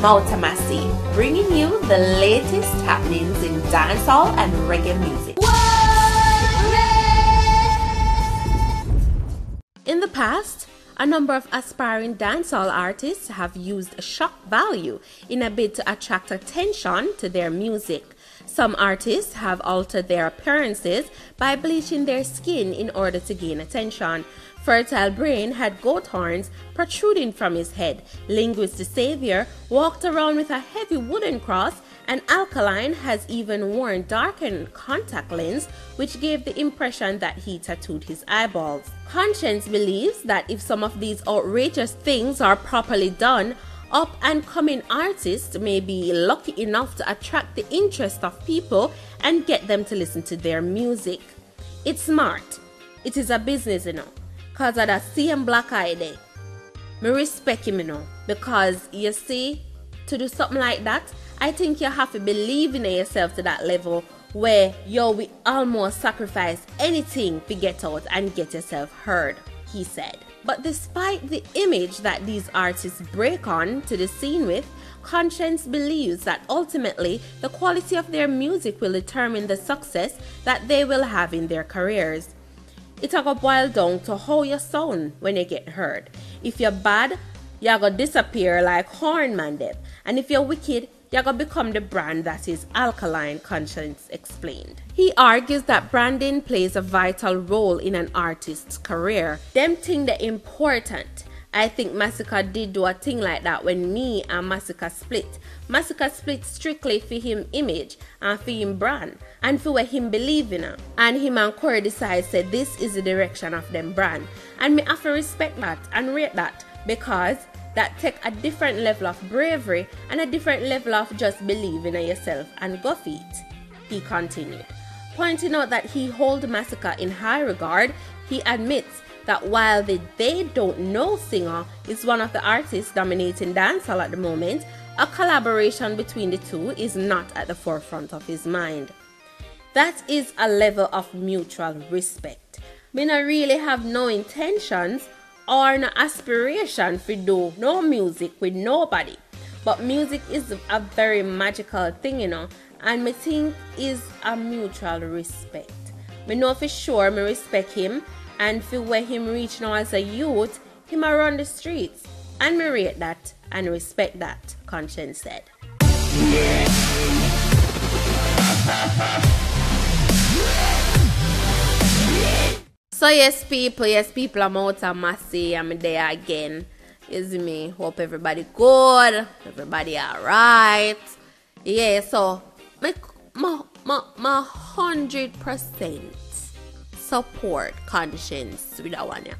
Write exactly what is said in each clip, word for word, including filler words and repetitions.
Mouta Massi, bringing you the latest happenings in dancehall and reggae music. In the past, a number of aspiring dancehall artists have used shock value in a bid to attract attention to their music. Some artists have altered their appearances by bleaching their skin in order to gain attention. Fertile Brain had goat horns protruding from his head. Linguist the Savior walked around with a heavy wooden cross, and Alkaline has even worn darkened contact lens, which gave the impression that he tattooed his eyeballs. Konshens believes that if some of these outrageous things are properly done, up-and-coming artists may be lucky enough to attract the interest of people and get them to listen to their music. It's smart. It is a business, you know, because of that same black eye there. I respect him, you know, because, you see, to do something like that, I think you have to believe in yourself to that level where, yo, we almost sacrifice anything to get out and get yourself heard, he said. But despite the image that these artists break on to the scene with, Konshens believes that ultimately the quality of their music will determine the success that they will have in their careers. It's a go boil down to how you sound when you get heard. If you're bad, you're gonna disappear like horn man dip. And if you're wicked, you're gonna become the brand that is Alkaline, Konshens explained. He argues that branding plays a vital role in an artist's career. Them thing that important. I think Masicka did do a thing like that when me and Masicka split. Masicka split strictly for him image and for him brand and for what him believe in. And him and Corey decide say this is the direction of them brand. And me have to respect that and rate that, because that take a different level of bravery and a different level of just believing in yourself and go for it, he continued. Pointing out that he holds Masicka in high regard, he admits that while the They Don't Know singer is one of the artists dominating dancehall at the moment, a collaboration between the two is not at the forefront of his mind. That is a level of mutual respect. Me not really have no intentions or no aspiration for do no music with nobody, but music is a very magical thing, you know, and me think is a mutual respect. Me know for sure me respect him, and for where him reach now as a youth, him around the streets, and me rate that and respect that, Konshens said. So yes people, yes people, I'm Mouta Massi, I'm there again, is me, hope everybody good, everybody alright, yeah, so, my, my, my, my one hundred percent support Konshens with that one, yeah,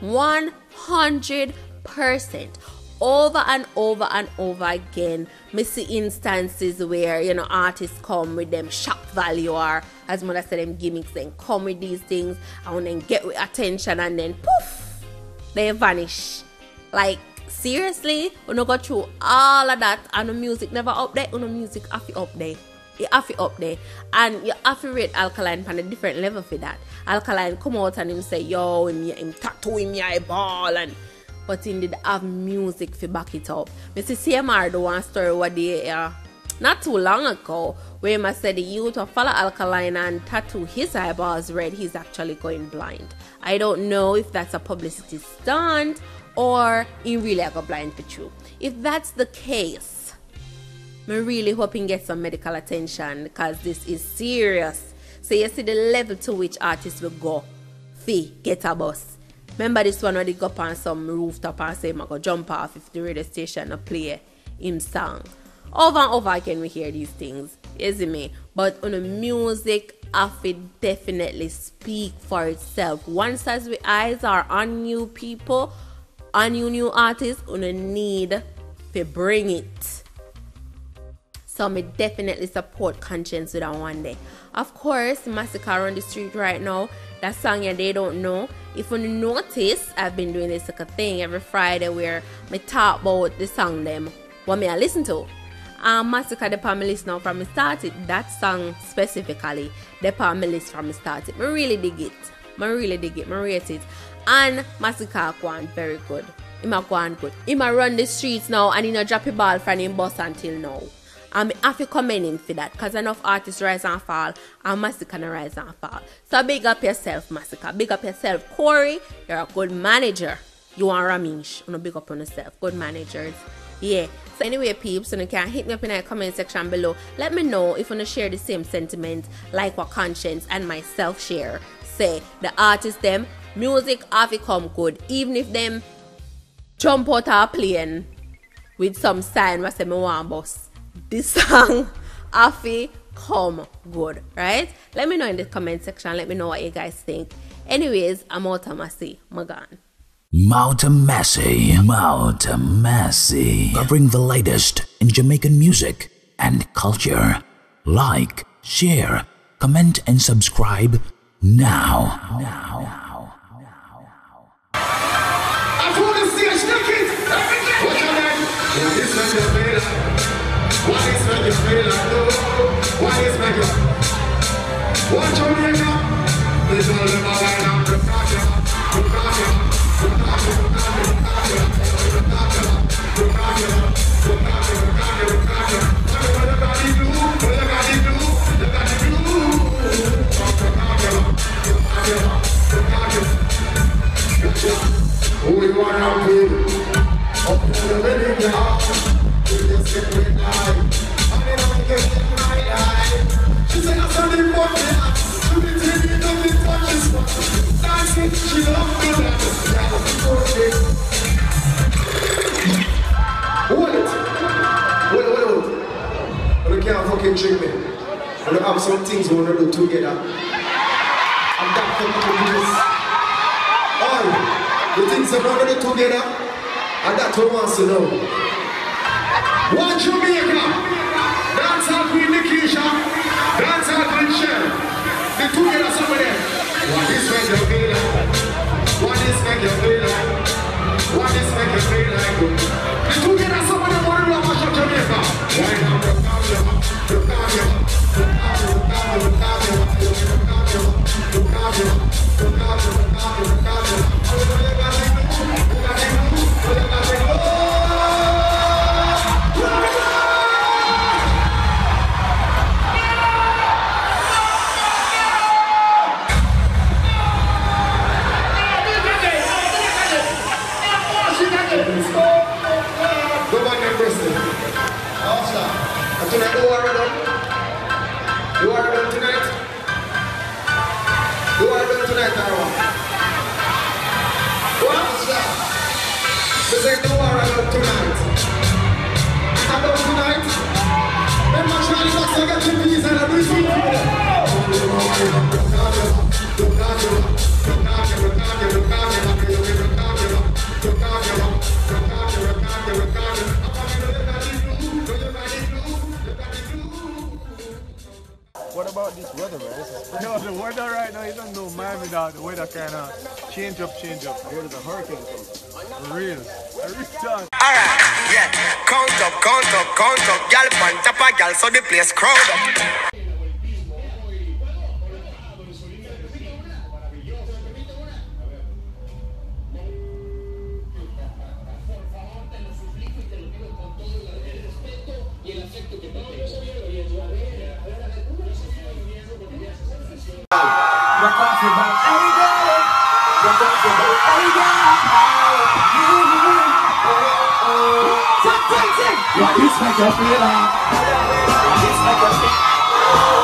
one hundred percent, over and over and over again, me see instances where, you know, artists come with them shock value or, as mother said, them gimmicks, and come with these things and then get with attention and then poof, they vanish. Like, seriously, you know, go through all of that and the music never up there, you know, music have to up there. You have to up there. And you have to rate Alkaline on a different level for that. Alkaline come out and him say, yo, him, him tattoo him your eyeball and... But he did have music to back it up. Mister C M R, the one story what they uh, not too long ago, where he said the youth of follow Alkaline and tattoo his eyeballs red, he's actually going blind. I don't know if that's a publicity stunt or he really got blind for true. If that's the case, I'm really hoping get some medical attention, because this is serious. So you see the level to which artists will go. Fee, get a bus. Remember this one where they go up on some rooftop and say, I'm going to jump off if the radio station and play him song. Over and over again we hear these things, isn't me? But on the music, of it definitely speak for itself. Once as we eyes are on you people, on you new artists, on the need to bring it. So I definitely support Konshens with that one day. Of course, Masicka on the street right now, that song yeah, They Don't Know. If you notice, I've been doing this like a thing every Friday where I talk about the song them, what me I listen to. And Masicka the on my list now from the start, that song specifically, the on my list from the start. I really dig it. I really dig it. I rate it. And Masicka Kwan, very good. He ma go and good. He ma run the streets now and he no drop a ball from him bus until now. And I have to commend him for that, because enough artists rise and fall and Masicka no rise and fall. So big up yourself, Masicka. Big up yourself, Corey. You're a good manager. You and Ramesh, you know, big up on yourself. Good managers. Yeah. So anyway, peeps, you can hit me up in the comment section below. Let me know if you want to share the same sentiment like what Konshens and myself share. Say the artists them music have to come good, even if them jump out a plane with some sign what say me want bus. This song have to come good, right? Let me know in the comment section. Let me know what you guys think. Anyways, I'm Mouta Massi. Magan. Mouta Massi, Mouta Massi, covering the latest in Jamaican music and culture. Like, share, comment, and subscribe now. Now. Now. Some things we want to do together. I'm that committed to this. All the things we want to do together, and that we want to know. One Jamaica, dance out with Nikisha, dance out with Michelle. The together some of them. What is make you feel like? What is make you feel like? What is make you feel like? The together some of them want to love us from Jamaica. Why not the family? What about this weather, man? This is no, the weather right now, you don't know Miami now, the weather kind of change up, change up. Here is a hurricane. For real. I return. Alright, yeah. Count up, count up, count up. Y'all pan tap a gal, so the place crowd up. What is my job? What is my job?